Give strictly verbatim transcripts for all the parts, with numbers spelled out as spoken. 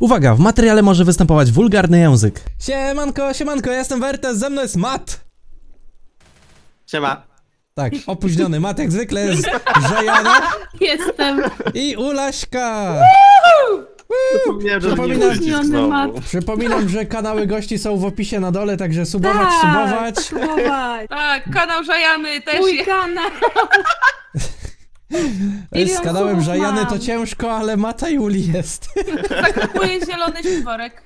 Uwaga, w materiale może występować wulgarny język. Siemanko, siemanko, ja jestem Vertez, ze mną jest Mat. Siema. Tak, opóźniony Mat jak zwykle jest Żajana. Jestem. I Ulaśka. Zapomniałem, że Przypominam, nie Przypominam, że kanały gości są w opisie na dole, także subować, tak, subować. subować. Tak, kanał Żajany też Mój jest. kanał. Z kanałem Żajany to ciężko, ale Mata Juli jest. Zakupuję zielony śpiworek.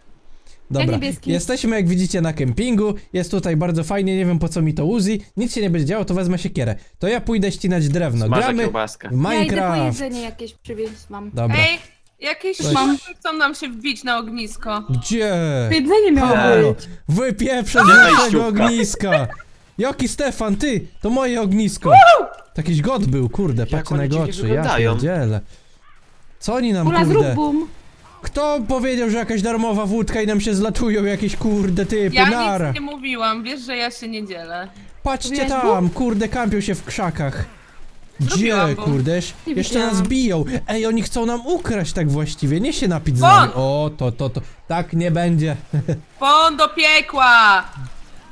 Dobra, ja jesteśmy jak widzicie na kempingu, jest tutaj bardzo fajnie, nie wiem po co mi to Uzi, nic się nie będzie działo, to wezmę siekierę. To ja pójdę ścinać drewno, Smażę gramy kiełbaskę. w Minecraft. Ja idę po jedzenie jakieś przywieźć mam. Dobra. Ej, jakieś mamy chcą nam się wbić na ognisko. Gdzie? Jedzenie miało być. Wypieprzę z tego ogniska. Joki, Stefan, ty, to moje ognisko. Takiś god był, kurde, patrzę na jego oczy, ja pierdzielę. Co oni nam, Ula, kurde? Kto powiedział, że jakaś darmowa wódka i nam się zlatują jakieś kurde typy, ja nara. Ja nic nie mówiłam, wiesz, że ja się nie dzielę. Patrzcie Wiesz, tam, bo? kurde, kampią się w krzakach. Gdzie, kurde, jeszcze nas biją. Ej, oni chcą nam ukraść tak właściwie, nie się napić z nami. O, to, to, to, tak nie będzie. Pon do piekła!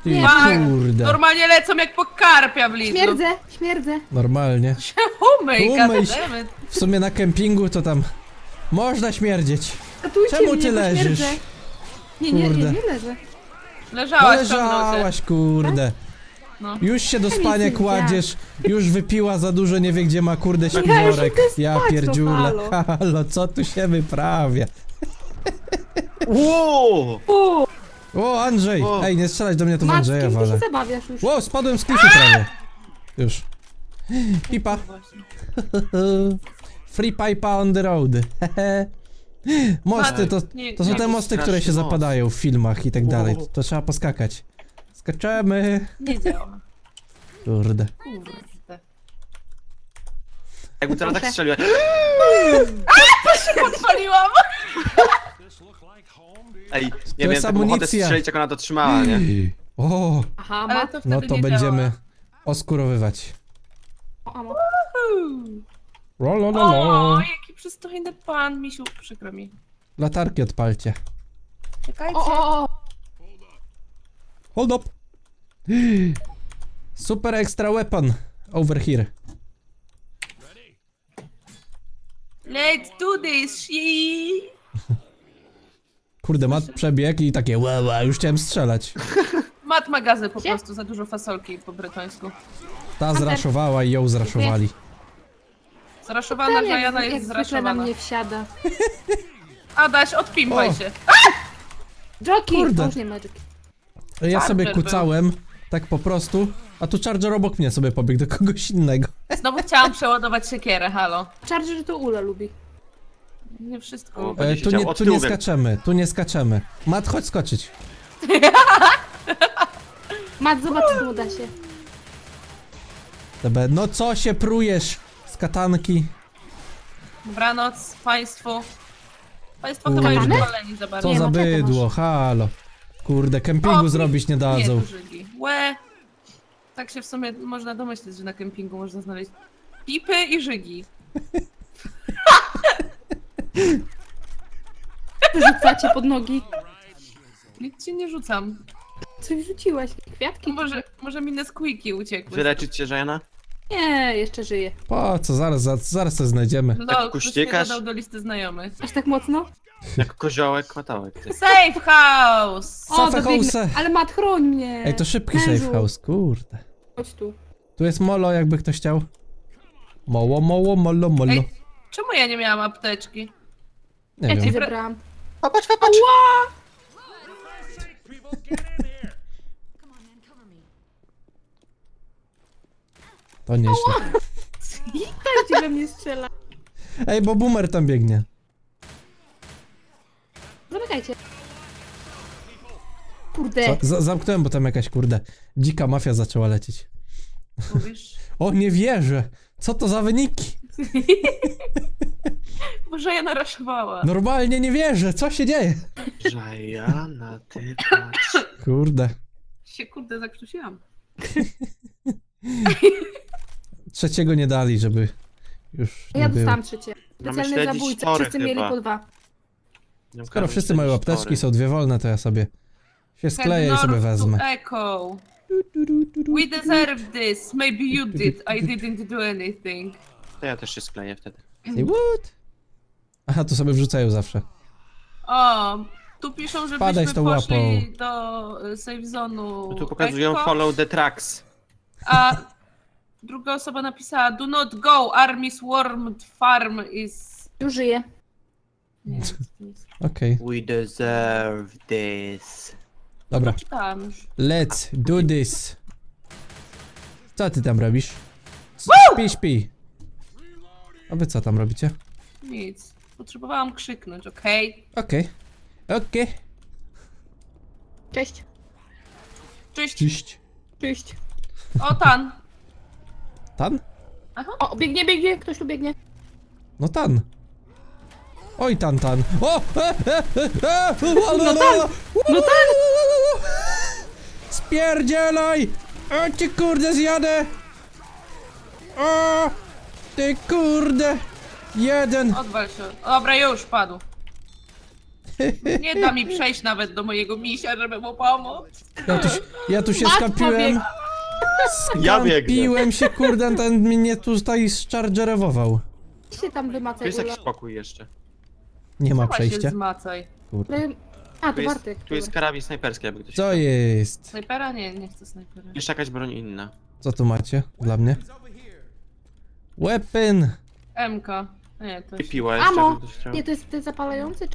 Ty, nie, kurde. Normalnie lecą jak po karpia w liczbę. Śmierdzę, śmierdzę. Normalnie. Umyj, umyj się. W sumie na kempingu to tam... Można śmierdzieć. Ratujcie Czemu mnie, ty leżysz? Nie, nie, nie, nie leżę. Leżałaś, no leżałaś kurde. No. Już się do spania kładziesz. Już wypiła za dużo, nie wie gdzie ma kurde śpiworek. Ja pierdziula. Halo, co tu się wyprawia? Wow. O, Andrzej. Wow. Ej, nie strzelać do mnie, to Andrzeja wale. Ty się zabawiasz już. Wow, spadłem z klifu prawie. Już. Pipa. Free pipa on the road. Mosty to, to są te mosty, które się zapadają w filmach i tak dalej. To, to trzeba poskakać. Skaczemy. Nie działa. Kurde. Jakby teraz tak strzeliła. To się podpaliłam. Ej, nie wiem, taką ochotę strzelić, jak ona to trzymała, nie? O, no to będziemy oskurowywać. Lo, lo, lo, lo. O, jaki przystojny pan, misiu, przykro mi. Latarki odpalcie. Czekajcie. O, o. Hold up. Super extra weapon. Over here. Let's do this, she. Kurde, Mat przebiegł i takie ła, ła, już chciałem strzelać. Mat magazyn po prostu, za dużo fasolki po bretońsku. Ta zraszowała i ją zraszowali. Zraszowana Jana jest zraszowana. Na mnie wsiada. Adaś, odpimpaj się. Joki, już nie ma Joki. Ja sobie kucałem, tak po prostu, a tu Charger obok mnie sobie pobiegł do kogoś innego. Znowu chciałam przeładować siekierę, halo. Charger to Ula lubi. Nie wszystko. E, tu, nie, tu nie skaczemy, tu nie skaczemy. Mat, chodź skoczyć. Mat, zobacz, co uda się. Dobra, no co się prujesz? Katanki. Dobranoc państwu. Państwo chyba już paleni za bardzo. Co za bydło, halo. Kurde, kempingu o, zrobić nie dadzą. Nie, Łe. Tak się w sumie można domyślić, że na kempingu można znaleźć pipy i żygi. Rzucacie pod nogi. Nic ci nie rzucam. Coś rzuciłaś, kwiatki? Może, może mi na squeaky uciekły. Wyleczyć się, Jana? Nie, jeszcze żyje. Po co, zaraz, zaraz, zaraz to znajdziemy. No, ktoś mnie dodał do listy znajomych. Aż tak mocno? Jak koziołek, kotałek. Safe house! O, dobiegnę, ale Mat, chroń mnie. Ej, to szybki Mężu. safe house, kurde. Chodź tu. Tu jest molo, jakby ktoś chciał. Molo, molo, molo, molo. Ej, czemu ja nie miałam apteczki? Nie ja wiem. Cię zebrałam. Popatrz, popatrz! To nieźle. Tak ci we mnie strzela. Ej, bo boomer tam biegnie. Zamykajcie. Kurde. Za zamknąłem, bo tam jakaś kurde dzika mafia zaczęła lecieć. Mówisz? O, nie wierzę. Co to za wyniki? Może ja naraszowała. Normalnie nie wierzę. Co się dzieje? Że ja na ty patrz. Kurde. Się kurde zakrztusiłam. Trzeciego nie dali, żeby już. Ja dostałam trzecie. Specjalny zabójca, wszyscy mieli po dwa. Skoro wszyscy mają apteczki, są dwie wolne, to ja sobie się skleję i sobie wezmę. Echo. We deserve this. Maybe you did. I didn't do anything. To ja też się skleję wtedy. Say what? Aha, tu sobie wrzucają zawsze. O, tu piszą, żebyśmy poszli do safe zone'u. Tu pokazują echo. Follow the tracks. A druga osoba napisała do not go, army's warmed farm is... Już żyje. Okej. Okay. We deserve this. Dobra. Let's do this. Co ty tam robisz? Śpi, śpi. A wy co tam robicie? Nic. Potrzebowałam krzyknąć, okej? Okay? Okej. Okay. Okej. Okay. Cześć. Cześć. Cześć. Cześć. O, Tan. Tan? Aha. O, biegnie, biegnie. Ktoś tu biegnie. No, Tan. Oj, Tan, Tan. O! E, e, e, e, o no, Tan! No, Tan! Spierdzielaj! O, ty kurde, zjadę! O! Ty kurde! Jeden! Odwal się. Dobra, już padł. Nie da mi przejść nawet do mojego misia, żeby mu pomóc. Ja tu, ja tu się skapiłem. Skapiłem ja się, kurde, ten mnie tutaj zchargerował. Ty się tam wymacaj. Jest jakiś spokój jeszcze. Nie ma przejścia. Kurde. A, tu Bartek. Tu jest karabin snajperski, jakby ktoś... Co jest? Snajpera? Nie, nie chcę snajpera. Jeszcze jakaś broń inna. Co tu macie dla mnie? Weapon! M K. Nie, to jest... Piła jeszcze, Amo! Nie, to jest zapalający?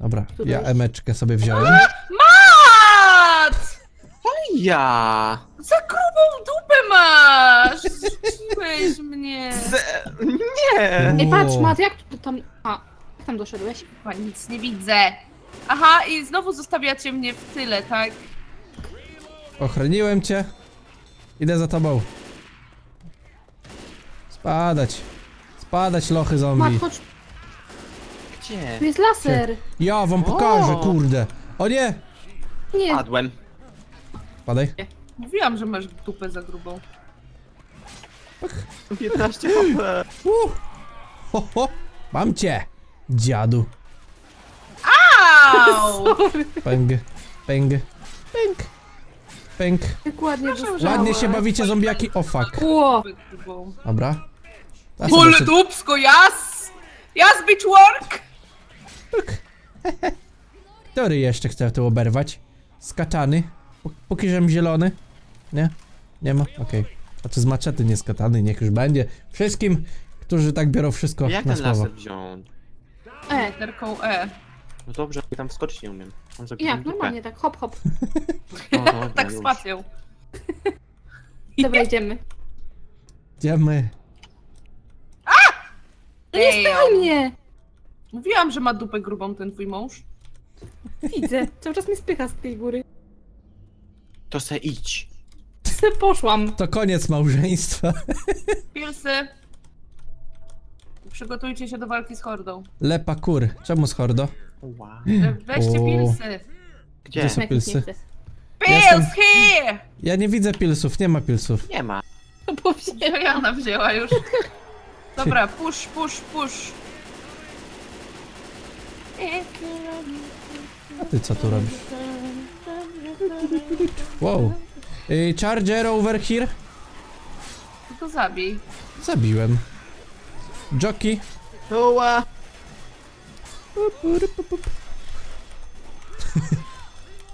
Dobra, ja emeczkę sobie wziąłem. Mat! O ja! Za grubą dupę masz! Zrzuciłeś mnie! Nie! Ej, patrz Mat, jak tu tam... A, jak tam doszedłeś? Chyba nic nie widzę. Aha, i znowu zostawiacie mnie w tyle, tak? Ochroniłem cię. Idę za tobą. Spadać. Spadać, lochy zombie. Mat, gdzie? Tu jest laser. Ja wam pokażę, o. kurde. O nie! Nie. Padłem. Padaj. Nie. Mówiłam, że masz dupę za grubą. piętnaście uh. ho, ho. Mam cię, dziadu. Au! Pęk, pęk, pęk, pęk. Dokładnie. Ładnie się bawicie, zombiaki. O fuck. Wow. Dobra. Bole się... dupsko, jas! Jas, bitch work! Który jeszcze chce to oberwać? Skatany? Póki żem zielony? Nie? Nie ma? Okej. Okay. A czy z maczety nie skatany? Niech już będzie. Wszystkim, którzy tak biorą wszystko jak na słowo. Jak ten laser wziął? E, literką E. No dobrze, tam wskoczyć nie umiem. Jak? Normalnie tak, hop hop. No, no, tak spacją. Dobra, idziemy. Idziemy. No nie spychaj mnie! Mówiłam, że ma dupę grubą ten twój mąż. Widzę, cały czas mnie spycha z tej góry. To se idź. Se poszłam. To koniec małżeństwa. Pilsy. Przygotujcie się do walki z hordą. Lepa kur. Czemu z hordą? Wow. Weźcie o. pilsy. Gdzie? Gdzie są pilsy? Pils here! Ja nie widzę pilsów, nie ma pilsów. Nie ma. No bo Jana wzięła już. Dobra, push, push, push. A ty co tu robisz? Wow. Yy, Charger over here. To zabij. Zabiłem. Jockey. Oła.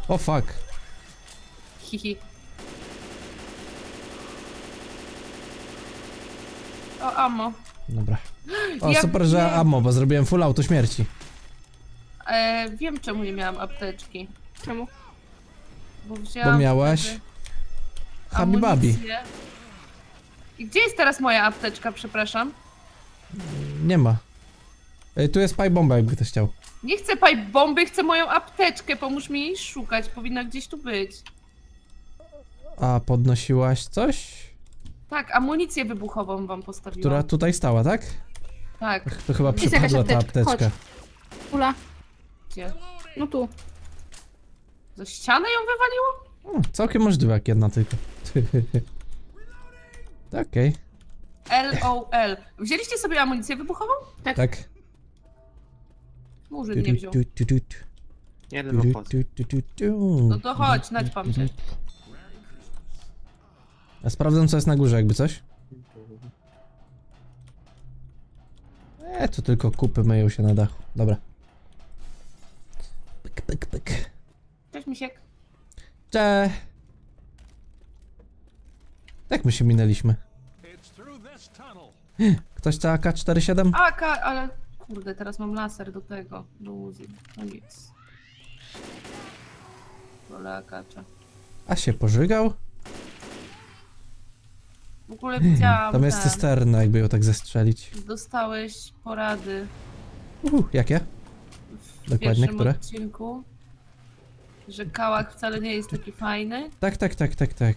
O fuck. Hihi. O, ammo. Dobra. O, ja super, że ammo, bo zrobiłem full auto śmierci. E, wiem, czemu nie miałam apteczki. Czemu? Bo, wzięłam bo miałaś... Habibabi. I gdzie jest teraz moja apteczka, przepraszam? Nie ma. E, tu jest pipe bomba, jakby ktoś chciał. Nie chcę pipe bomby, chcę moją apteczkę. Pomóż mi jej szukać, powinna gdzieś tu być. A podnosiłaś coś? Tak, amunicję wybuchową wam postawiłam. Która tutaj stała, tak? Tak. Ach, to chyba przepadła ta apteczka. Kula. Gdzie? No tu. Ze ściany ją wywaliło? Hmm, całkiem możliwe, jak jedna tylko. Okej. LOL. Wzięliście sobie amunicję wybuchową? Tak. Tak. Murzyn nie wziął. Jeden obchod. No to chodź, naćpam się. A sprawdzam, co jest na górze, jakby coś. E, to tylko kupy myją się na dachu. Dobra. Pyk, pyk, pyk. Cześć, misiek. Cześć. Jak my się minęliśmy? Ktoś chce A K czterdzieści siedem? A K, ale... Kurde, teraz mam laser do tego, do Uzi. No nic. Wolę A K cza. A się pożygał? W ogóle widziałam... Tam jest cysterna, jakby ją tak zestrzelić. Dostałeś porady. Uhu, jakie? W Dokładnie, które? W odcinku, że kałak wcale nie jest taki fajny. Tak, tak, tak, tak, tak.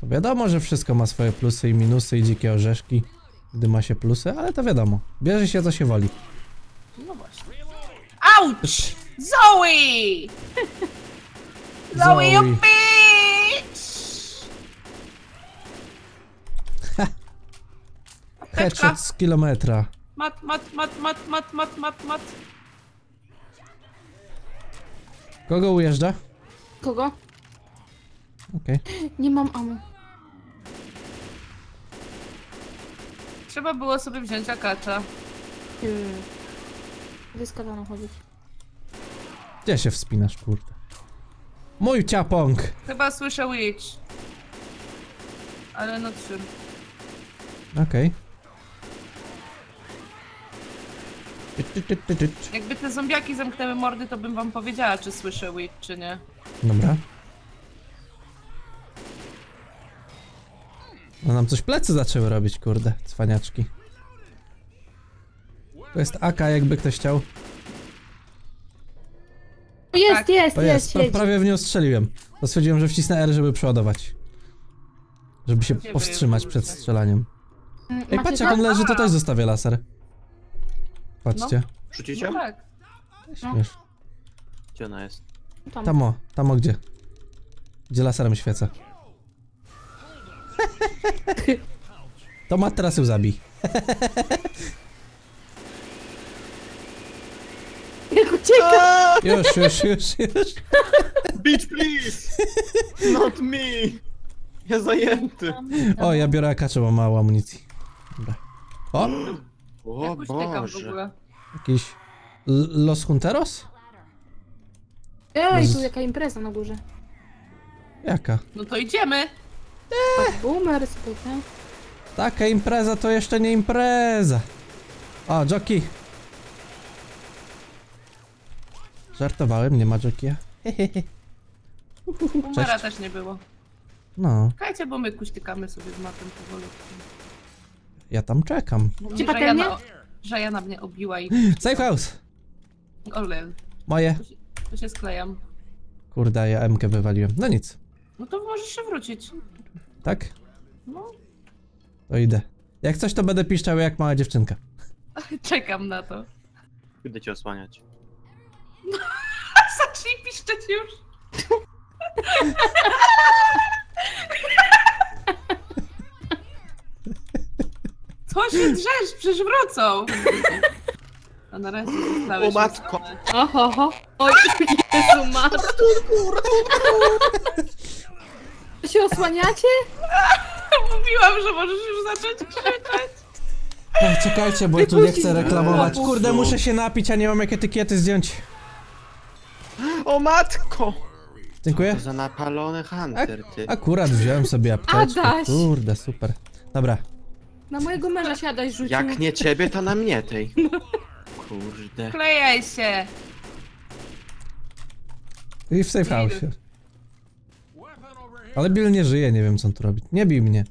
To wiadomo, że wszystko ma swoje plusy i minusy i dzikie orzeszki, gdy ma się plusy, ale to wiadomo. Bierze się, co się woli. No właśnie. Auć! Zoe! Zoe, you bitch! Headshot z kilometra. Mat, mat, mat, mat, mat, mat, mat, mat. Kogo ujeżdża? Kogo? Okej. Okay. Nie mam amy. Trzeba było sobie wziąć akacza. Hmm. Wyskadano chodzić. Gdzie się wspinasz, kurde? Mój ciapąk! Chyba słyszę witch. Ale no trzy. Okej. Okay. Jakby te zombiaki zamknęły mordy, to bym wam powiedziała, czy słyszę witch, czy nie. Dobra. No nam coś plecy zaczęły robić, kurde, cwaniaczki. To jest A K, jakby ktoś chciał. Jest, tak. jest, to jest, jest. Pra prawie w nią strzeliłem. To stwierdziłem, że wcisnę R, żeby przeładować. Żeby się Ciebie powstrzymać przed strzelaniem. Ej, patrz, jak on leży, to też zostawię laser. Patrzcie. Rzucicie? No. No tak. No. Gdzie ona jest? Tam. tam o, tam o gdzie. Gdzie laserem świecę. To Matt teraz ją zabij. Jak ucieka! Już, już, już, już. Bitch, please! Not me! Ja zajęty. O, ja biorę akacza, bo mało amunicji. Dobra. O! O Boże. Jakiś... Los Hunteros? Ej, tu jaka impreza na górze. Jaka? No to idziemy! Boomer spytę. Taka impreza to jeszcze nie impreza. O, Joki. Żartowałem, nie ma Jokija. Boomera też nie było. No. Czekajcie, bo my kuśtykamy sobie z Matem powolutku. Ja tam czekam. Żajana mnie obiła i... Safe house! Olel. Moje. Tu się, tu się sklejam. Kurde, ja M-kę wywaliłem. No nic. No to możesz się wrócić. Tak? No. To idę. Jak coś, to będę piszczał jak mała dziewczynka. Czekam na to. Będę cię osłaniać. No, zacznij piszczeć już. Co się drzesz? Przecież wrócą. A na razie zostałeś. O matko. Ohoho. Oj, Jezu, matko. Czy się osłaniacie? Mówiłam, że możesz już zacząć krzyczeć. Ej, czekajcie, bo tu nie chcę reklamować. Kurde, muszę się napić, a nie mam jak etykiety zdjąć. O matko! Dziękuję. Za napalony hunter, ty. Akurat wziąłem sobie apteczkę. Adaś. Kurde, super. Dobra. Na mojego męża się Adaś rzucił. Jak nie ciebie, to na mnie tej. No. Kurde. Klejaj się. I w safe house. Ale Bill nie żyje, nie wiem co on tu robi. Nie bij mnie.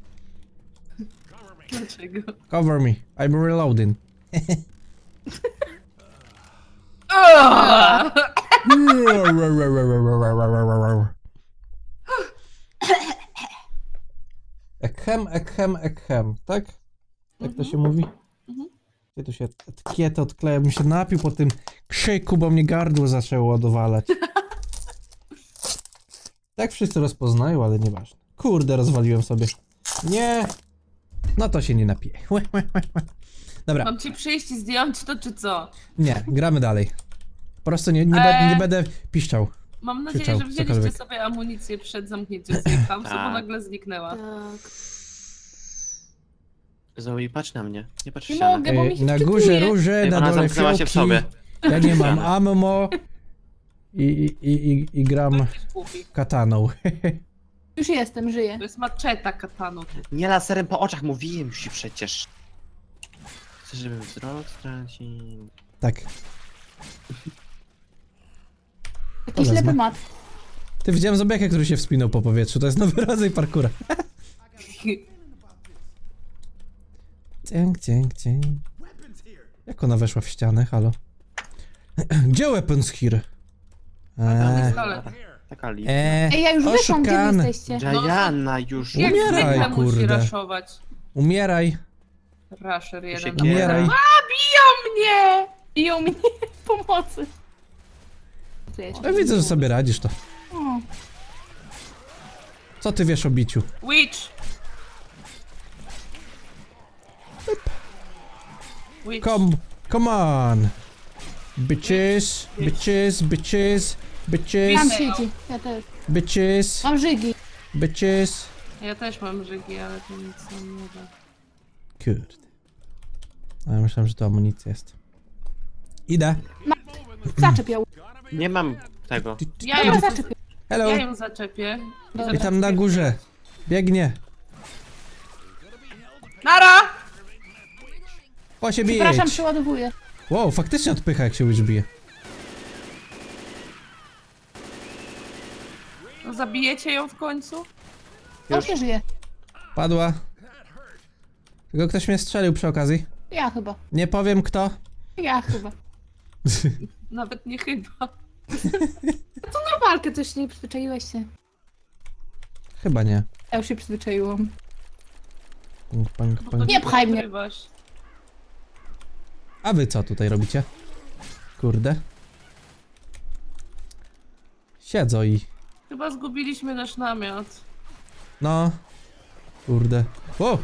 Dlaczego? Cover me, I'm reloading. Ekhem, ekhem, ekhem, tak? Jak to się mówi? Gdzie tu się etykietę odklejam, mi się napił po tym krzyku, bo mnie gardło zaczęło odwalać. Tak wszyscy rozpoznają, ale nieważne. Kurde, rozwaliłem sobie. Nie! No to się nie napije. Dobra. Mam ci przyjść i zdjąć to, czy co? Nie, gramy dalej. Po prostu nie, nie, eee. be, nie będę piszczał. Mam nadzieję, Krzyczał, że wzięliście cokolwiek. sobie amunicję przed zamknięciem safe-house'u, bo nagle zniknęła. Tak. Zoe, patrz na mnie. Nie patrz nie się mogę, na mnie. Na górze róże, na dole fiołki. Się w sobie. Ja nie mam ammo. I, i, i, i gram kataną. Już jestem, żyję. To jest maczeta kataną. Nie laserem po oczach, mówiłem ci przecież. Chcesz, żebym wzrok stracił? Tak. Taki ślepy Mat. Ty, widziałem zombiakę, który się wspinał po powietrzu. To jest nowy rodzaj parkura. Cięk, cięk, cięk. Jak ona weszła w ścianę, halo? Gdzie weapons here? Eee, taka lipa. Ej, ja już wyszłam, gdzie wy jesteście? Jana już. Jak umieraj, kurde. Umieraj. Rusher jeden. Umieraj. A, biją mnie! Biją mnie, pomocy. Ja widzę, że sobie radzisz to. Co ty wiesz o biciu? Witch! Witch. Come, come on! Bitches, bitches, bitches, bitches. Mam żygi, ja też. Bitches. Mam żygi. Bitches. Ja też mam żygi, ale to nic nam nie da. Kurde. A ja myślałem, że to amunicja jest. Idę. Zaczepiał. Nie mam tego. Ja ją zaczepię. Hello. Ja ją zaczepię. I tam na górze. Biegnie. Nara! O, się bije. Przepraszam, przeładowuję. Wow, faktycznie odpycha, jak się już bije. No, zabijecie ją w końcu? Już nie żyje. Padła. Tylko ktoś mnie strzelił przy okazji. Ja chyba. Nie powiem kto. Ja chyba. Nawet nie chyba. To na walkę coś nie przyzwyczaiłeś się. Chyba nie. Ja już się przyzwyczaiłam. Punk, punk, punk. Nie pchaj mnie. A wy co tutaj robicie? Kurde. Siedzą i... Chyba zgubiliśmy nasz namiot. No. Kurde. O!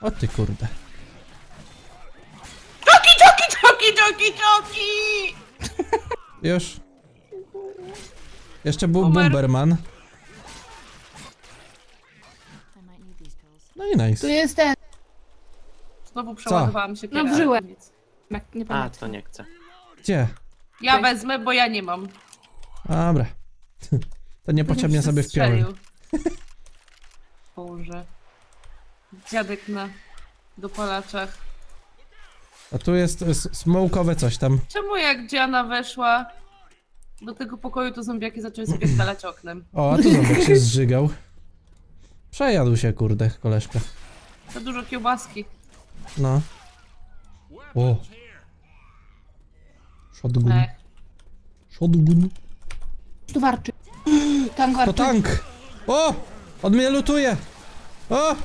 O ty kurde. Joki, joki, joki, joki, joki! Już. Jeszcze był Omer. Bomberman. No i nice. Tu jest ten. Znowu przeładowałam się. No wżyłem. Nie, nie A, to nie chcę. Gdzie? Ja wezmę, bo ja nie mam. Dobra. To niepotrzebnie sobie wpiąłem. Boże. Dziadek na dopalaczach. A tu jest smoke'owe coś tam. Czemu jak Diana weszła do tego pokoju, to zombiaki zaczęły spierdalać oknem? O, a tu zombiak się zżygał. Przejadł się, kurde, koleżka. Za dużo kiełbaski. No. O. Shotgun. Shotgun. Tu warczy. Tank warczy. To tank! O! On mnie lutuje! O!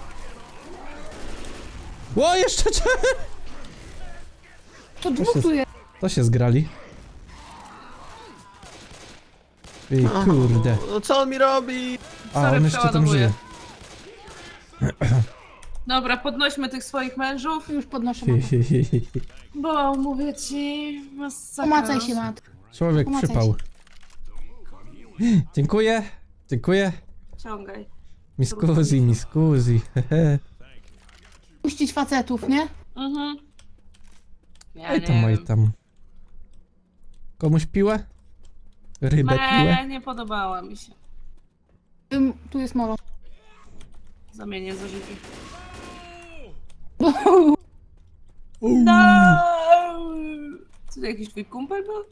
O, jeszcze to dwutuje. To się zgrali. Ej, kurde. No co on mi robi? A, on jeszcze tam żyje. Dobra, podnośmy tych swoich mężów. Już podnoszę. Bo mówię ci... Pomacaj się, Mat. Człowiek przypał. Dziękuję, dziękuję. Ciągaj. Miskuzi, miskuzi. Puścić facetów, nie? Mhm. Ja ej tam, ej tam. Komuś piłę? Rybę me, piłę? Nie podobała mi się. Ym, tu jest molo. Zamienię za życie. No! Co to jakiś twój kumpel był?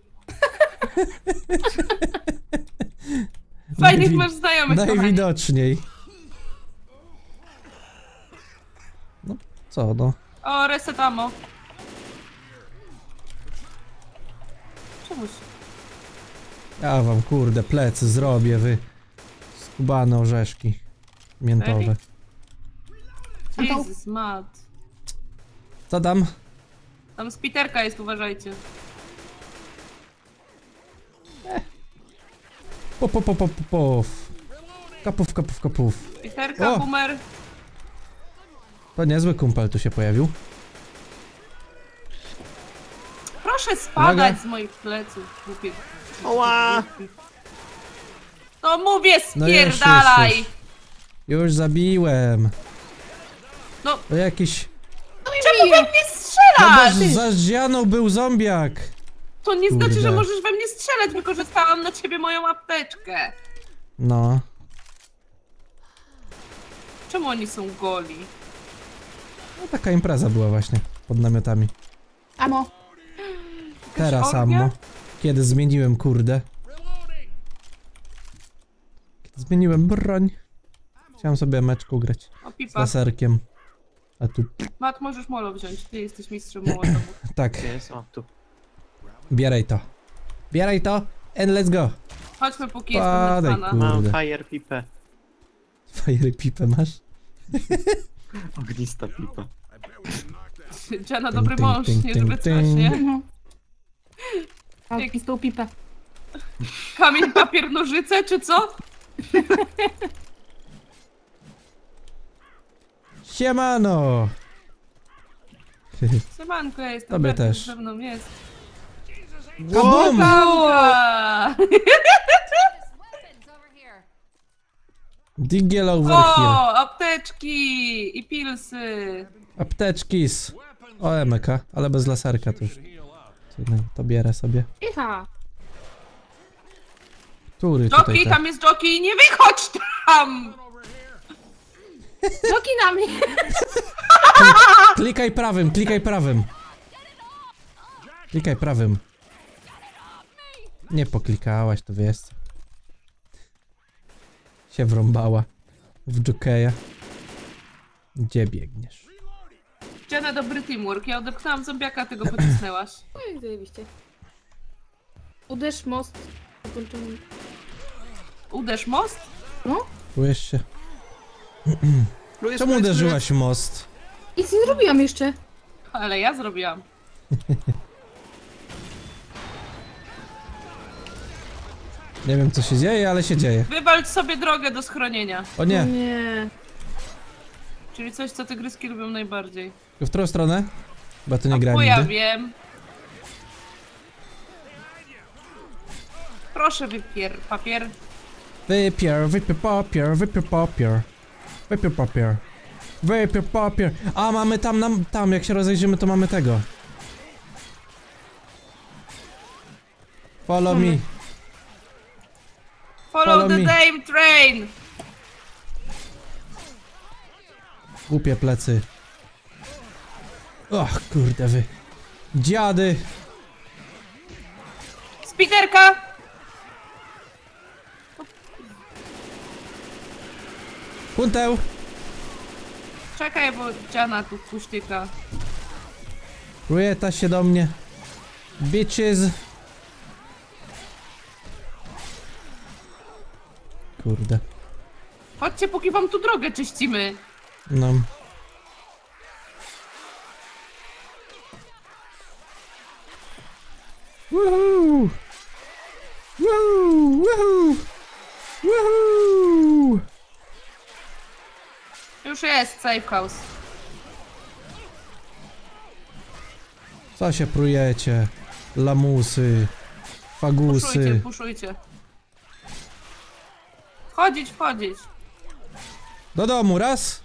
Fajnych masz znajomych. Najwidoczniej. No, co no? O, reset ammo. Czemuś? Ja wam kurde plecy zrobię, wy skubane orzeszki miętowe. Jezus, Mat. Co tam? Tam spiterka jest, uważajcie. Eh. Po, po, po, po, po, po. Kapów, kapów, kapów. Spiterka, boomer. To niezły kumpel tu się pojawił. Proszę spadać Uwaga. z moich pleców, głupie. Oła! No mówię, spierdalaj! No już, już, już. już zabiłem. No. To jakiś... No czemu we mnie strzelasz? No za Zianą był zombiak. To nie Kurde. znaczy, że możesz we mnie strzelać, wykorzystałam na ciebie moją apteczkę. No. Czemu oni są goli? No taka impreza była właśnie, pod namiotami. Amo. Teraz ammo. Kiedy zmieniłem, kurde. Kiedy zmieniłem broń. Chciałem sobie meczku grać. Z laserkiem. A tu... Mat, możesz molo wziąć, ty jesteś mistrzem molotowu. Tak. Bieraj to. Bieraj to and let's go. Chodźmy, póki Padaj, jestem na pana. Mam fire pipę. Fire pipę masz? Ognista pipa. Jana, dobry ting, mąż, ting, nie ting, wytrwać, ting. nie? Jak z tą pipę. Kamień, papier, nożyce, czy co? Siemano! Siemanko, ja jestem. Tobie też. Ze mną jest. Kabum! Digiel over here. O, apteczki i pilsy. Apteczkis. O, emek, ale bez laserka to już. To bierę sobie. Iha. Który Joki, tutaj, tam jest Joki, nie wychodź tam! Joki na mnie! Klikaj prawym, klikaj prawym. Klikaj prawym. Nie poklikałaś, to wiesz. Się wrąbała w Jokeja. Gdzie biegniesz? Jana, dobry teamwork. Ja odepchnęłam zombiaka, ty go pocisnęłaś. No i zajebiście. Uderz most. Ukończymy. Uderz most? No? Czujesz się. Czemu uderzyłaś most? Nic nie zrobiłam jeszcze. Ale ja zrobiłam. Nie wiem, co się dzieje, ale się dzieje. Wywalcz sobie drogę do schronienia. O nie. O nie. Czyli coś, co tygryski lubią najbardziej. W którą stronę? Bo tu nie grałem. Ja wiem. Proszę, wypier papier. Wypier, wypier papier, wypier papier. Wypier papier. Wypier papier. A mamy tam, nam, tam, jak się rozejrzymy, to mamy tego. Follow hmm. me. Follow, Follow the damn train. Głupie plecy. Och, kurde wy. Dziady. Spiderka. Punteł. Czekaj, bo Jana tu pusztyka. Rujeta się do mnie. Bitches. Kurde. Chodźcie, póki wam tu drogę czyścimy. No. Woohoo! Woohoo! Woohoo! Woohoo! Już jest safe house. Co się prujecie? Lamusy, fagusy. Puszujcie, puszujcie. Wchodzić, wchodzić. Do domu, raz.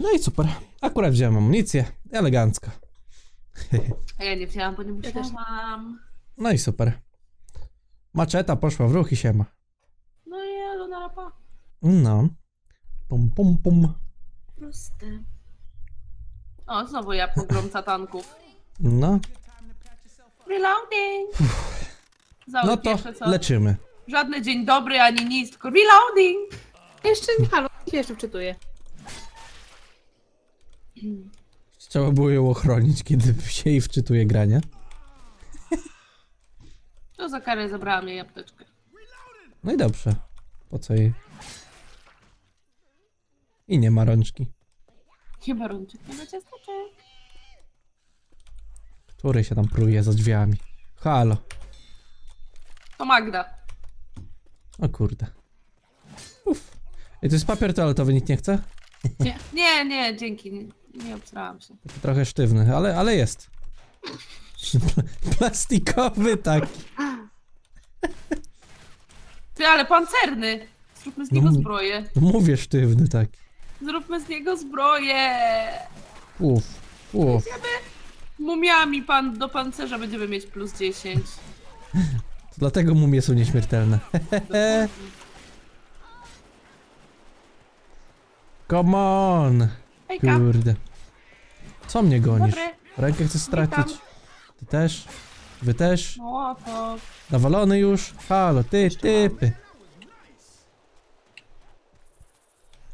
No i super. Akurat wziąłem amunicję. Elegancko. A ja nie wzięłam, bo nie musiałam. No i super. Maczeta poszła w ruch i siema. No i elo na rapa. No. Pum, pum, pum. Proste. O, znowu ja pogromca tanków. No. Reloading. Zały no to pierwsze, leczymy. Żadny dzień dobry, ani nic, tylko reloading. Jeszcze nie, halo, jeszcze wczytuję. Trzeba było ją ochronić, kiedy się jej wczytuje granie. To za karę zabrałam jej apteczkę. No i dobrze. Po co jej? I nie ma rączki. Nie ma rączek, nie ma ciasteczek. Który się tam pruje za drzwiami? Halo. To Magda. O kurde. Uff. I to jest papier toaletowy, nikt nie chce? Nie, nie, nie, dzięki, nie, nie obsrałam się. Taki trochę sztywny, ale, ale jest. Plastikowy taki. Ty, ale pancerny. Zróbmy z niego no, zbroję. Mówię sztywny taki. Zróbmy z niego zbroję. Uff, uff. Mumiami pan, do pancerza będziemy mieć plus dziesięć. Dlatego mumie są nieśmiertelne. Come on! Hejka. Kurde. Co mnie gonisz? Dobry. Rękę chcę stracić. Witam. Ty też? Wy też? O, to... Nawalony już? Halo, ty, typy.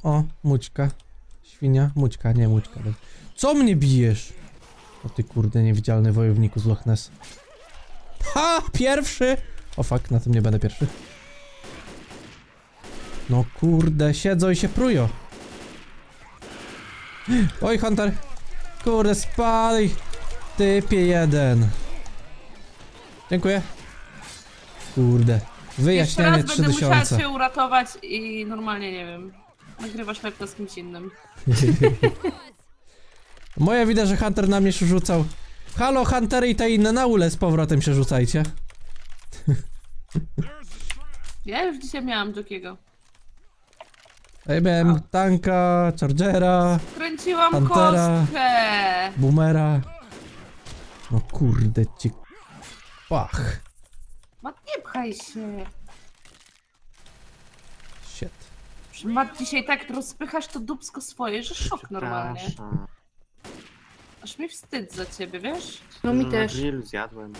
O, mućka. Świnia, mućka, nie mućka. Co mnie bijesz? O ty kurde, niewidzialny wojowniku z Loch Ness. Ha! Pierwszy! O fuck, na tym nie będę pierwszy. No kurde, siedzą i się prują. Oj, Hunter! Kurde, spalaj! Typie jeden. Dziękuję. Kurde. Wyjaśnienie trzy tysiące. Będę musiała się uratować i normalnie nie wiem. Nagrywasz lekko z kimś innym. Moja widać, że Hunter na mnie się rzucał. Halo, Huntery i te inne na ule z powrotem się rzucajcie. Ja już dzisiaj miałam Jokiego. Ja miałem A. tanka, Chargera. Kręciłam Huntera, kostkę. Boomera. No kurde ci. Pach. Mat, nie pchaj się. Shit. Mat, dzisiaj tak rozpychasz to dupsko swoje, że szok normalnie. Aż mi wstyd za ciebie, wiesz? No mi no, też. Zjadłem.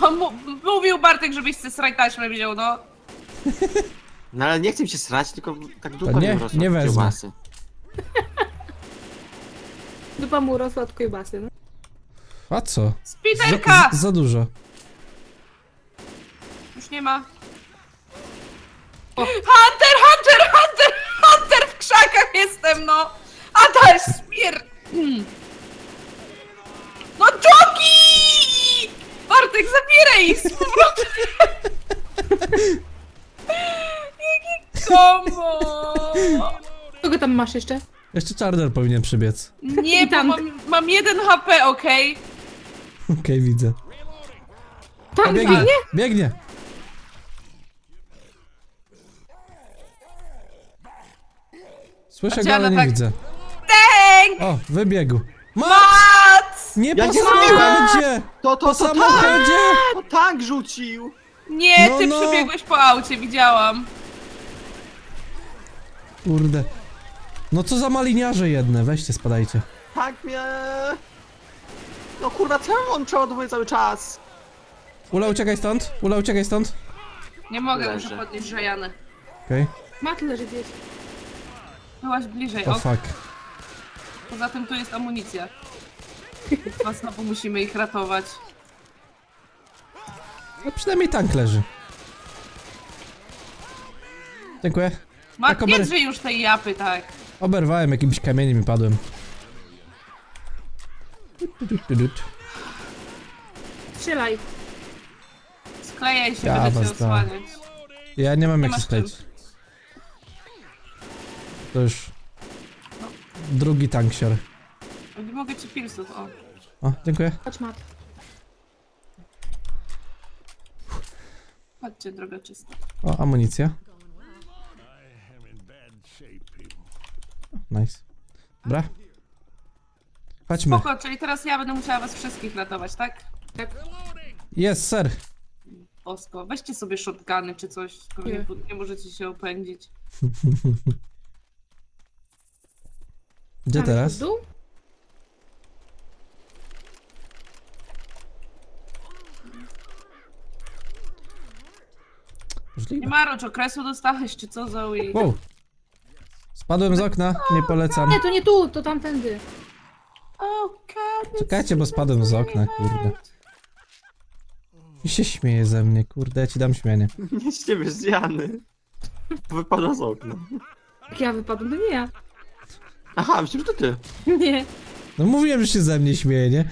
To mówił Bartek, żebyś se sraj taśmę wziął, no. No ale nie chcę się srać, tylko tak dupa nie, mi urosła nie od kiełbasy. Dupa mu urosła od kiełbasy, no. A co? Spiterka! Za, za dużo. Już nie ma. O. Hunter, Hunter, Hunter, Hunter! W krzakach jestem, no! Adaś, spier... No Joki! Bartek, zabieraj ich z powrotem! Jaki kombo! Kogo tam masz jeszcze? Jeszcze Charger powinien przybiec. Nie, tam mam, mam jeden H P, okej? Okay? Okej, okay, widzę. Tam biegnie, biegnie! Biegnie! Słyszę go, ale nie tak... widzę. O, wybiegł. Mat! Nie ja posłuchałem cię! To, to, to, to samochodzie! To tank rzucił! Nie, no, ty no. przebiegłeś po aucie, widziałam. Kurde. No co za maliniarze jedne, weźcie, spadajcie. Tak mnie... No kurwa, czemu on przeładowuje cały czas? Ula, uciekaj stąd, Ula, uciekaj stąd. Nie mogę, muszę podnieść Żajany. Okej. Okay. Mat leży gdzieś. Byłaś bliżej, oh, ok. Fuck. Poza tym tu jest amunicja. Chyba znowu musimy ich ratować. No przynajmniej tank leży. Dziękuję. Mat, tak, ober... już tej japy, tak. Oberwałem jakimś kamieniem i padłem. Strzelaj. Sklejaj się, ja będę cię osłaniać. Ja nie mam nie jak się skleić. To już... Drugi tanksior. Nie mogę ci pilsów, o. O, dziękuję. Chodź, Mat. Chodźcie, droga czysta. O, amunicja. Nice. Dobra. Chodźmy. Spoko, czyli teraz ja będę musiała was wszystkich ratować, tak? Tak. Yes, sir. Bosko, weźcie sobie shotguny czy coś, nie, nie możecie się opędzić. Gdzie tam teraz? W dół? Nie marudź, okresu dostałeś, czy co, Zoe? Wow. Spadłem z okna, nie polecam. Nie, to nie tu, to tamtędy. Czekajcie, bo spadłem z okna, kurde. I się śmieje ze mnie, kurde, ja ci dam śmianie. Nie z ciebie, z Jany. Wypada z okna. Jak ja wypadłem, to nie ja. Aha, myślałem, że to ty. Nie. No mówiłem, że się ze mnie śmieje, nie?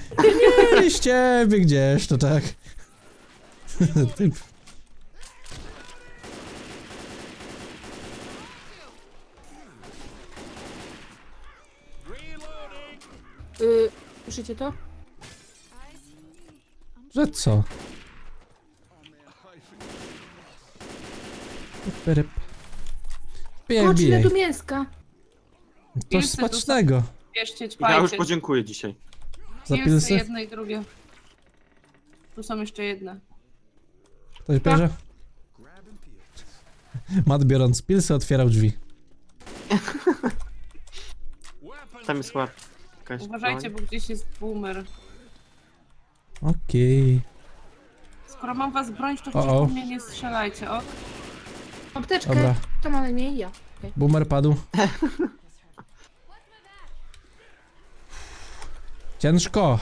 Nie, nie z ciebie gdzieś, to tak. Typ. Yy, słyszycie to? Że co? Chodź ile tu mięska. Coś smacznego. Ja już podziękuję dzisiaj. Za pilsy? Jedno i drugie. Tu są jeszcze jedne. Ktoś bierze? Mat biorąc pilsy otwierał drzwi. Tam jest łap. Uważajcie, bo gdzieś jest boomer. Okej. Skoro mam was bronić, to chociaż do mnie nie strzelajcie, ok? Apteczkę. Dobra. To mamy mnie i ja. Okay. Boomer padł. Ciężko.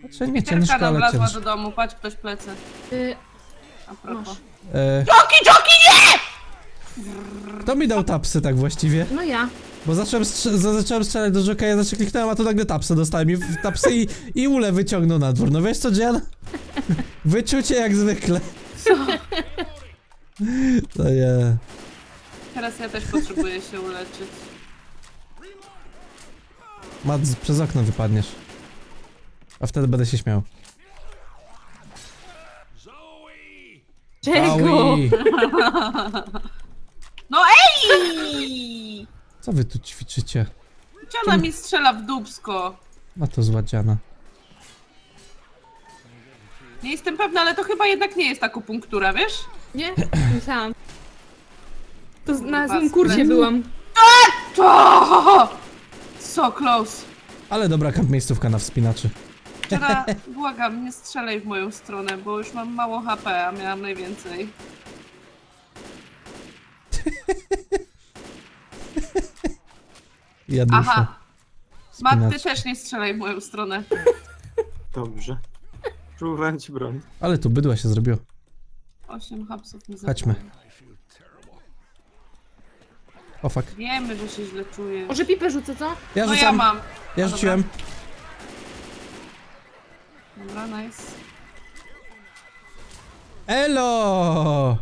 Znaczy nie ciężko, ale wlazła do domu, patrz ktoś plecy. Y A propos. Y Joki, Joki, nie! Kto mi dał tapsy tak właściwie? No ja. Bo zacząłem, strze zacząłem strzelać do Jokeja, znaczy kliknąłem, a to nagle tapsy dostałem i tapsy i, i ulę wyciągnął na dwór. No wiesz co, Jan? Wyczucie jak zwykle. Co? To ja. Teraz ja też potrzebuję się uleczyć. Mat, przez okno wypadniesz. A wtedy będę się śmiał. Czego? No ej! Co wy tu ćwiczycie? Jana mi strzela w dubsko. No to zła Jana. Nie jestem pewna, ale to chyba jednak nie jest akupunktura, wiesz? Nie? Myślałam. To na złym kursie byłam. So close. Ale dobra kamp miejscówka na wspinaczy. Jana, błagam, nie strzelaj w moją stronę, bo już mam mało H P, a miałam najwięcej. Jadusza. Aha. Matt, ty też nie strzelaj w moją stronę. Dobrze. Próbowałem ci broń. Ale tu bydła się zrobiło. Osiem hapsów nie zabrałem. Chodźmy. O fuck. Wiemy, że się źle czuję. Może pipę rzucę, co? Ja no rzucam. Ja mam. Ja no rzuciłem. Dobra, dobra nice. Elo!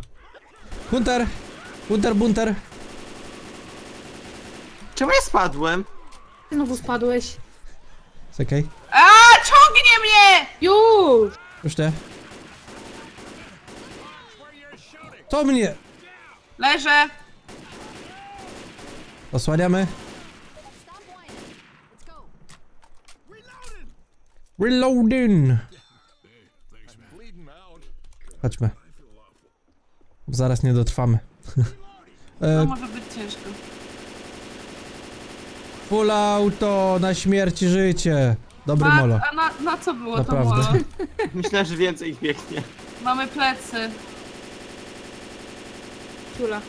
Hunter! Hunter, bunter! Czemu ja spadłem? Znowu spadłeś. Jest okej. Okay. Aaa, ciągnie mnie! Już! Już te. To mnie! Leżę! Osłaniamy. Reloading! Chodźmy. Zaraz nie dotrwamy. To może być ciężko. Full auto, na śmierć i życie. Dobry Mat, molo. A na, na co było naprawdę to molo? Myślę, że więcej ich biegnie. Mamy plecy. Ciula.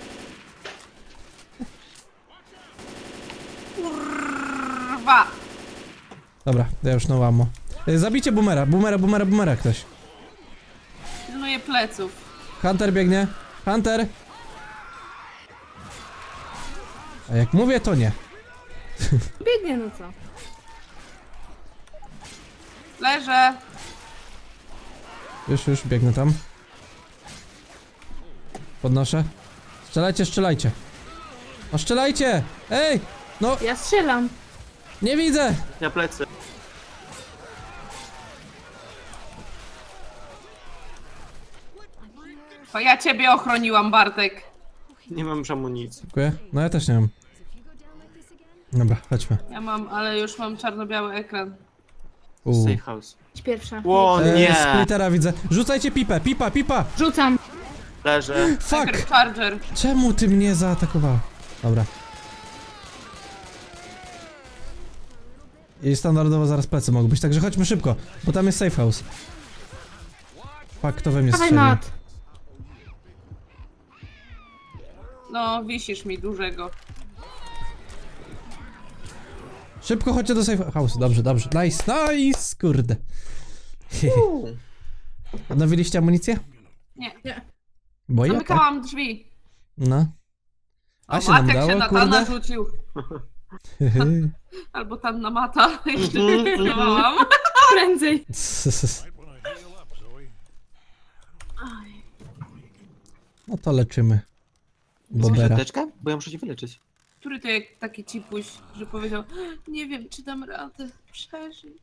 Kurwa. Dobra, ja już no łamo. Zabicie boomera, boomera, boomera, boomera ktoś. Pilnuję pleców. Hunter biegnie. Hunter. A jak mówię, to nie. Biegnie, no co? Leżę. Już, już biegnę tam. Podnoszę. Strzelajcie, strzelajcie. No strzelajcie! Ej! No! Ja strzelam. Nie widzę! Ja plecy. To ja ciebie ochroniłam, Bartek. Nie mam amunicji. Dziękuję. No ja też nie mam. Dobra, chodźmy. Ja mam, ale już mam czarno-biały ekran. Uuu. Safe house. Pierwsza. O nie! E, splittera widzę. Rzucajcie pipę, pipa, pipa! Rzucam. Leżę. Fuck! Charger. Czemu ty mnie zaatakował? Dobra. I standardowo zaraz plecy mogą być, także chodźmy szybko, bo tam jest safe house. Fuck, kto we mnie strzelił? No, wisisz mi dużego. Szybko chodźcie do safe house, dobrze, dobrze, nice, nice, kurde. Odnowiliście amunicję? Nie, nie. Bo zamykałam ja, tak? drzwi. No. A, a się nam dało, się na Tana rzucił. Tan, albo tam na Mata, jeszcze wygrywałam. Prędzej. No to leczymy. Bobera. Bo ja muszę się wyleczyć. Który to jak taki cipuś, że powiedział, nie wiem, czy dam radę przeżyć.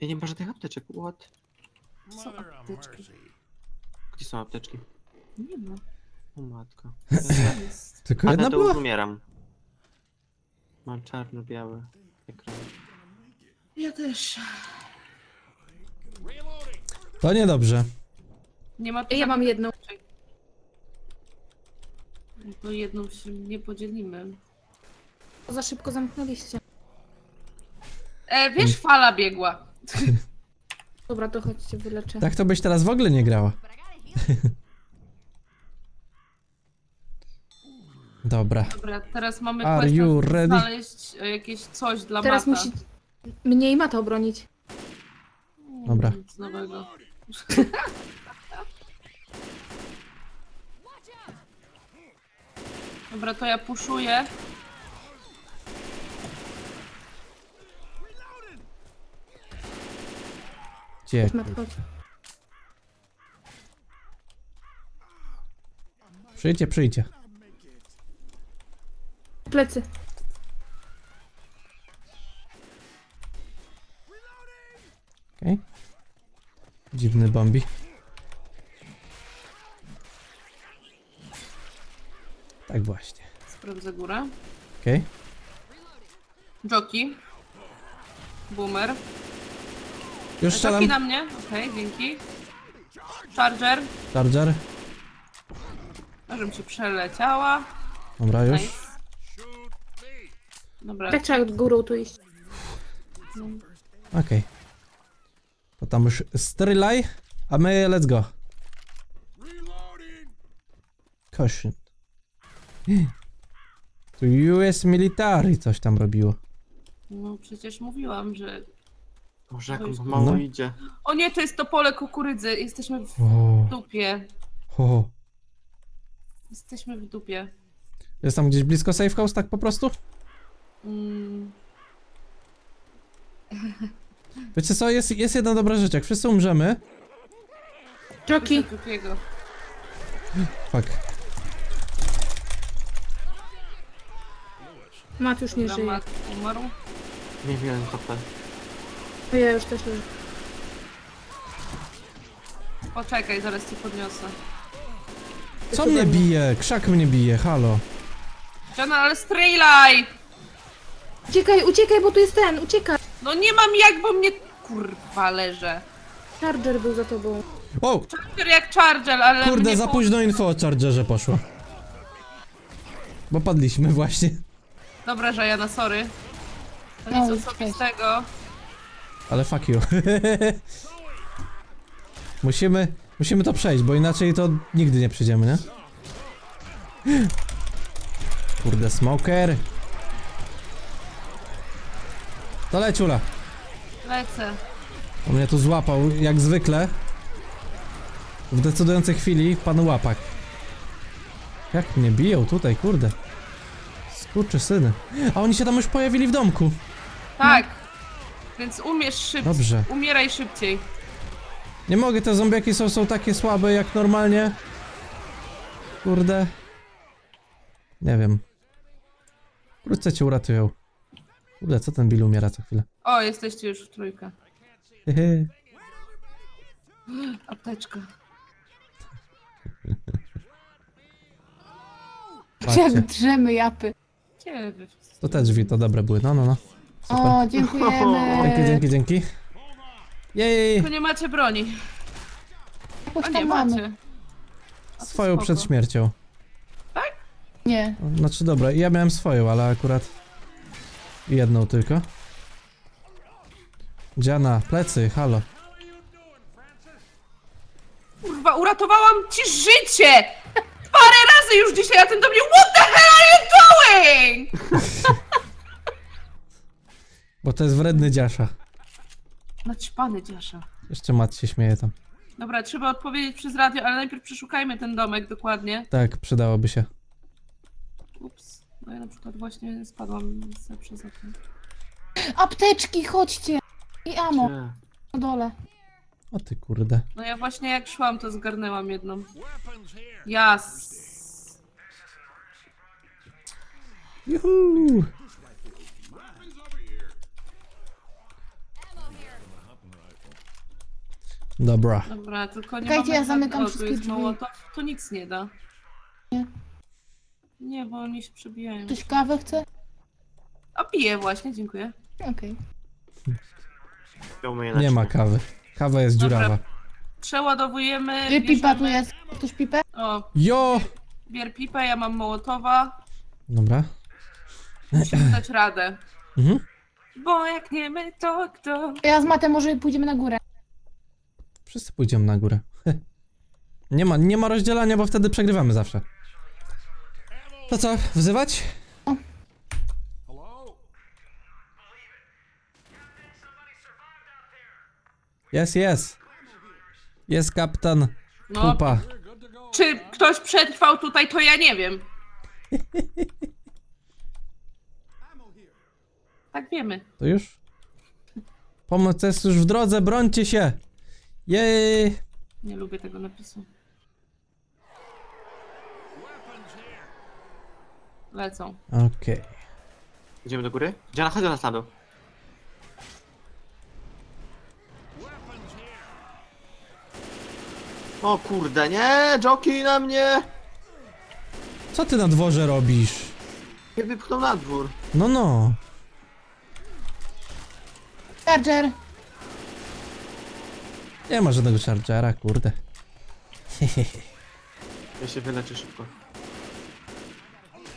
Ja nie mam żadnych apteczek, what? Są apteczki. Gdzie są apteczki? Nie ma. O matka. Jest. Tylko jedna to była? Umieram. Mam czarno-biały ekran. Ja też. To niedobrze. Nie ma. Ja mam jedną. Bo jedną się nie podzielimy. To za szybko zamknęliście. E, wiesz, fala biegła. Dobra, to chodźcie, wyleczę. Tak to byś teraz w ogóle nie grała. Dobra. Dobra, teraz mamy questa, znaleźć jakieś coś dla teraz Mata. Teraz musi mnie i Mata obronić. Dobra. Nic nowego. Dobra, to ja puszuję. Gdzie? Przyjdzie, przyjdzie. Plecy. Okej. Okay. Dziwny Bambi. Tak właśnie. Sprawdzę górę. Okej. Okay. Joki. Boomer. Już strzelam. Joki na mnie. Okej, okay, dzięki. Charger. Charger. Żebym się przeleciała. Dobra, już. Nice. Dobra. Tak trzeba górą tu iść. No. Okej. Okay. To tam już strylaj, a my let's go. Caution. Tu U S military coś tam robiło. No przecież mówiłam, że... Boże, jak to mało no. idzie. O nie, to jest to pole kukurydzy. Jesteśmy w oh. dupie. Oh. Jesteśmy w dupie. Jest tam gdzieś blisko safe house, tak po prostu? Mm. Wiecie co, jest, jest jedna dobra rzecz, jak wszyscy umrzemy. Joki. Fuck. Mat już nie żyje. Mat umarł. Nie wiem, H P. Ja już też leżę. Poczekaj, zaraz cię podniosę. Co, co mnie bije? Krzak mnie bije, halo. Jana, ale strzelaj! Uciekaj, uciekaj, bo tu jest ten, uciekaj! No nie mam jak, bo mnie... Kurwa, leżę. Charger był za tobą. Wow. Charger jak Charger, ale... Kurde, za późno po... info o Chargerze poszło. Bo padliśmy właśnie. Dobra, Żajana, sorry. To nic no, osobistego. Ale fuck you. musimy, musimy to przejść, bo inaczej to nigdy nie przejdziemy, nie? Kurde, smoker. To leć, Ula. Lecę. On mnie tu złapał, jak zwykle. W decydującej chwili pan łapak. Jak mnie biją tutaj, kurde. Skurczy syny. A oni się tam już pojawili w domku. Tak. No. Więc umiesz szybciej. Dobrze. Umieraj szybciej. Nie mogę, te zombiaki są, są takie słabe jak normalnie. Kurde. Nie wiem. Wkrótce cię uratują. Kurde, co ten Bill umiera co chwilę? O, jesteście już w trójkę. Apteczka. Jak drzemy japy. To te drzwi, to dobre były, no, no, no. Super. O, dziękujemy. Dzięki, dzięki, dzięki. Jej. Tylko nie macie broni. O, nie macie. Swoją spoko. Przed śmiercią. Tak? Nie. Znaczy, dobra, ja miałem swoją, ale akurat... Jedną tylko. Diana, plecy, halo. Kurwa, uratowałam ci życie! Parę razy już dzisiaj, a ten do mnie what the hell are you doing? Bo to jest wredny dziasza. Naćpany dziasza. Jeszcze Mat się śmieje tam. Dobra, trzeba odpowiedzieć przez radio, ale najpierw przeszukajmy ten domek dokładnie. Tak, przydałoby się. Ups. No ja na przykład właśnie spadłam przez okno. Apteczki, chodźcie! I amo. Na dole. O ty kurde. No ja właśnie jak szłam, to zgarnęłam jedną. Jas. Juhu! Dobra. Dobra, tylko nie Kajcie, ja zamykam wszystkie drzwi. Mołotow, to nic nie da. Nie. Nie, bo oni się przebijają. Ktoś kawę chce? A piję właśnie, dziękuję. Okej. Okay. Nie ma kawy. Kawa jest dziurawa. Dobra. Przeładowujemy... Bierz pipa tu jest. Ktoś pipę? O. Jo! Bier pipę, ja mam mołotowa. Dobra. Musimy dać radę. Mhm. Bo jak nie my, to kto? Ja z Matem może pójdziemy na górę. Wszyscy pójdziemy na górę. Nie ma, nie ma rozdzielania, bo wtedy przegrywamy zawsze. To co, wzywać? O. Jest, jest. Jest kapitan Pupa. No, czy ktoś przetrwał tutaj, to ja nie wiem. Tak wiemy. To już? Pomoc jest już w drodze, brońcie się! Jej! Nie lubię tego napisu. Lecą. Okej. Okay. Idziemy do góry? Jana, chodź do nas na dół. O kurde, nie! Joki na mnie! Co ty na dworze robisz? Nie wypchnął na dwór. No, no. Charger! Nie ma żadnego Chargera, kurde. Ja się wyleczę szybko.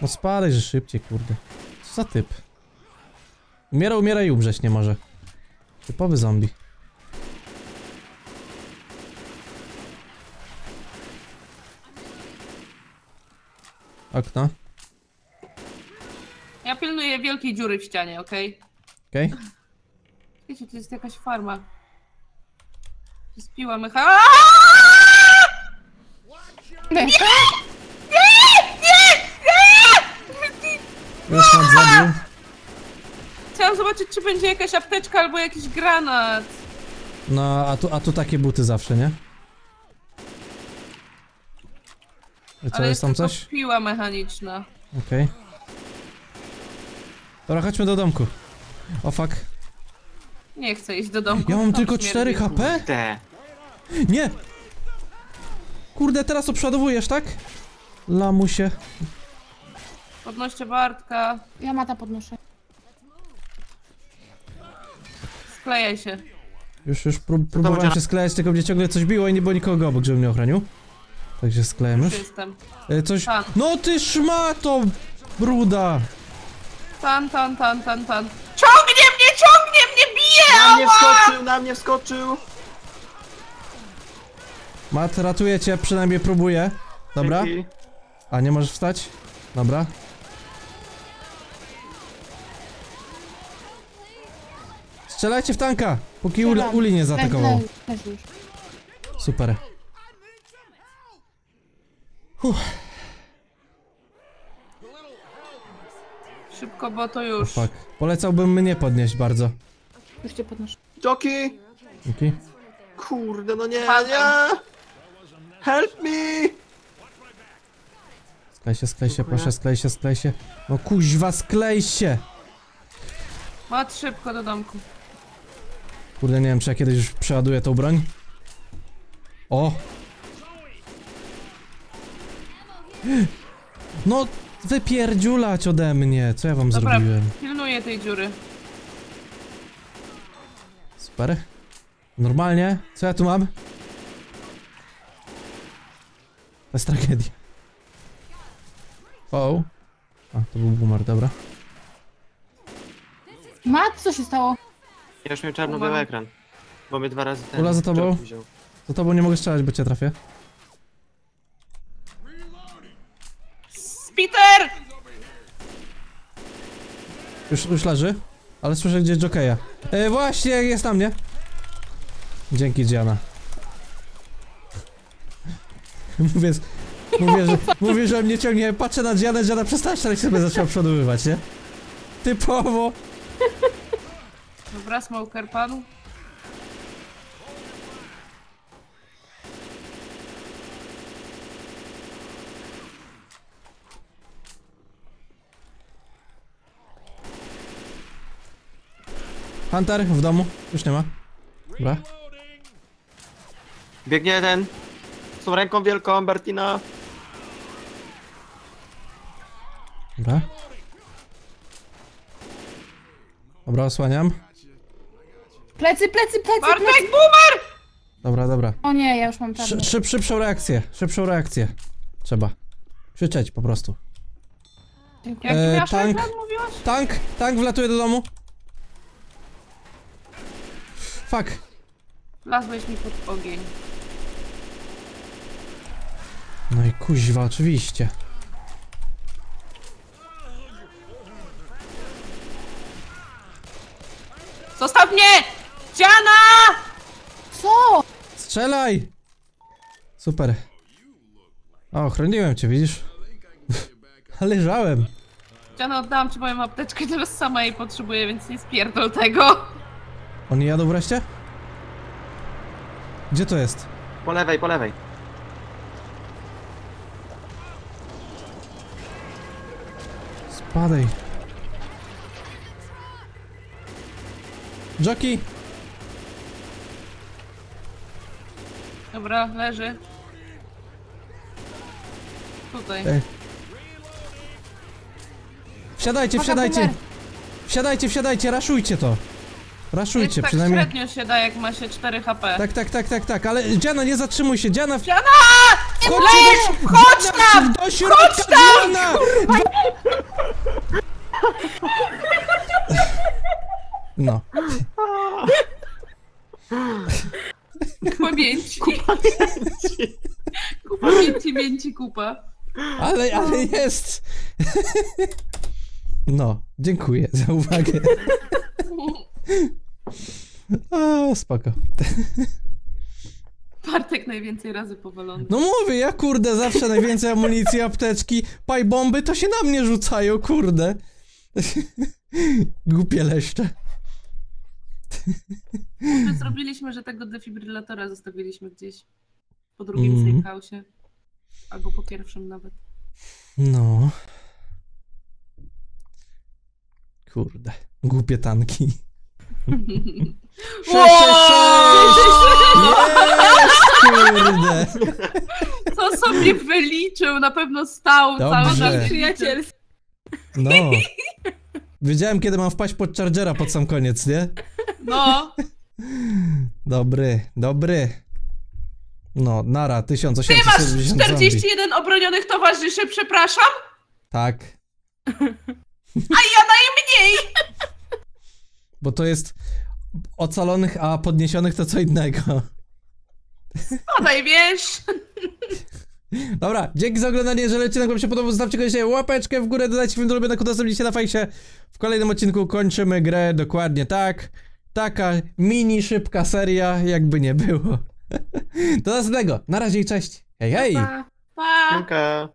No spalaj, że szybciej, kurde. Co za typ? Umiera, umiera i umrzeć nie może. Typowy zombie. Okno. Ja pilnuję wielkiej dziury w ścianie, okej? Okej. Wiecie, to jest jakaś farma. Spiła mecha... Nie! Nie! Nie! Nie! Chciałam zobaczyć, czy będzie jakaś apteczka albo jakiś granat. No, a tu, a tu takie buty zawsze, nie? I co, ale jest tam coś? Piła mechaniczna. Okej. Okay. Dobra, chodźmy do domku. O fuck. Nie chcę iść do domku. Ja mam tylko cztery HP? Kurde. Nie! Kurde, teraz obszadowujesz, tak? Lamusie. Podnoście Bartka. Ja Mata podnoszę. Sklejaj się. Już, już prób próbowałem się sklejać, tylko mnie ciągle coś biło i nie było nikogo obok, żeby mnie ochronił. Także sklejemy. Już jestem. E, coś... Tan. No ty szmato! Bruda! Tan, tan, tan, tan, tan. Ciągnie mnie, ciągnie mnie, bije! Na mnie wskoczył, na mnie wskoczył! Mat, ratuje cię, przynajmniej próbuję. Dobra? A nie możesz wstać? Dobra. Strzelajcie w tanka, póki Uli, Uli nie zaatakował. Super. Uff. Szybko, bo to już. Oh, polecałbym mnie podnieść bardzo. Już cię podnoszę. Joki! Joki? Kurde, no nie, nie! Help me! Sklej się, sklej się, proszę, sklej się, sklej się. No kuźwa, sklej się! Mat, szybko do domku. Kurde, nie wiem, czy ja kiedyś już przeładuję tą broń. O! No, wypierdziulać ode mnie, co ja wam dobra, zrobiłem? Pilnuję tej dziury. Super. Normalnie, co ja tu mam? To jest tragedia. O, a to był boomer, dobra. Mat, co się stało? Ja już miałem czarno-biały ekran. Bo mnie dwa razy ten... Ula, za tobą? Za tobą nie mogę strzelać, bo cię trafię. Peter! Już, już leży, ale słyszę gdzieś Jokeja. E, właśnie, jest na mnie. Dzięki, Diana. Mówię, mówię, że, mówię, że mnie ciągnie, patrzę na Dianę, Diana przestała strzelać, sobie zaczęła przodowywać, nie? Typowo. Dobra, smoker panu. Hunter w domu, już nie ma. Dobra. Biegnie ten. Z tą ręką wielką, Bertina. Dobra. Dobra, osłaniam. Plecy, plecy, plecy, Bartek, plecy. Boomer! Dobra, dobra. O nie, ja już mam czas. Szyb, szybszą reakcję, szybszą reakcję. Trzeba krzyczeć po prostu. Jaki e, miałeś tank, plan, mówiłaś? Tank, tank wlatuje do domu. Fuck. Wlazłeś mi pod ogień. No i kuźwa, oczywiście. Zostaw mnie! Jana! Co? Strzelaj! Super. O, chroniłem cię, widzisz? Leżałem. Jana, oddałam ci moją apteczkę, teraz sama jej potrzebuję, więc nie spierdol tego. Oni jadą wreszcie? Gdzie to jest? Po lewej, po lewej. Spadaj. Jockey! Dobra, leży. Tutaj. Ej. Wsiadajcie, wsiadajcie! Wsiadajcie, wsiadajcie, raszujcie to! Raszujcie, tak przynajmniej... Tak średnio się da, jak ma się cztery HP. Tak, tak, tak, tak, tak, ale Jana, nie zatrzymuj się, Jana... Jana! Leż! Chodź tam! Do środka, chodź tam! Jana! Do... No. Kupa mięci. Kupa mięci. Kupa mięci, mięci kupa. Ale, ale jest. No, dziękuję za uwagę. O, spoko. Bartek najwięcej razy powalony. No mówię, ja kurde zawsze najwięcej amunicji, apteczki, paj bomby to się na mnie rzucają, kurde. Głupie leszcze. My zrobiliśmy, że tego defibrylatora zostawiliśmy gdzieś po drugim mm. sejkausie, albo po pierwszym nawet. No. Kurde, głupie tanki. sześć, sześć, sześć! Yes, kurde! Co sobie wyliczył, na pewno stał cały czas przyjacielski. No. Wiedziałem, kiedy mam wpaść pod Chargera pod sam koniec, nie? No. Dobry, dobry. No, nara, tysiąc osiemset siedemdziesiąt. Ty masz czterdzieści jeden zombie. Obronionych towarzyszy, przepraszam? Tak. A ja najmniej! Bo to jest ocalonych, a podniesionych to co innego. Spadaj, wiesz! Dobra, dzięki za oglądanie, jeżeli odcinek wam się podobał, zostawcie koniecznie łapeczkę w górę, dodajcie film do ulubionego, udostępnijcie na fejsie. W kolejnym odcinku kończymy grę dokładnie tak. Taka mini szybka seria, jakby nie było. Do następnego, na razie i cześć. Hej, hej! Pa! Pa.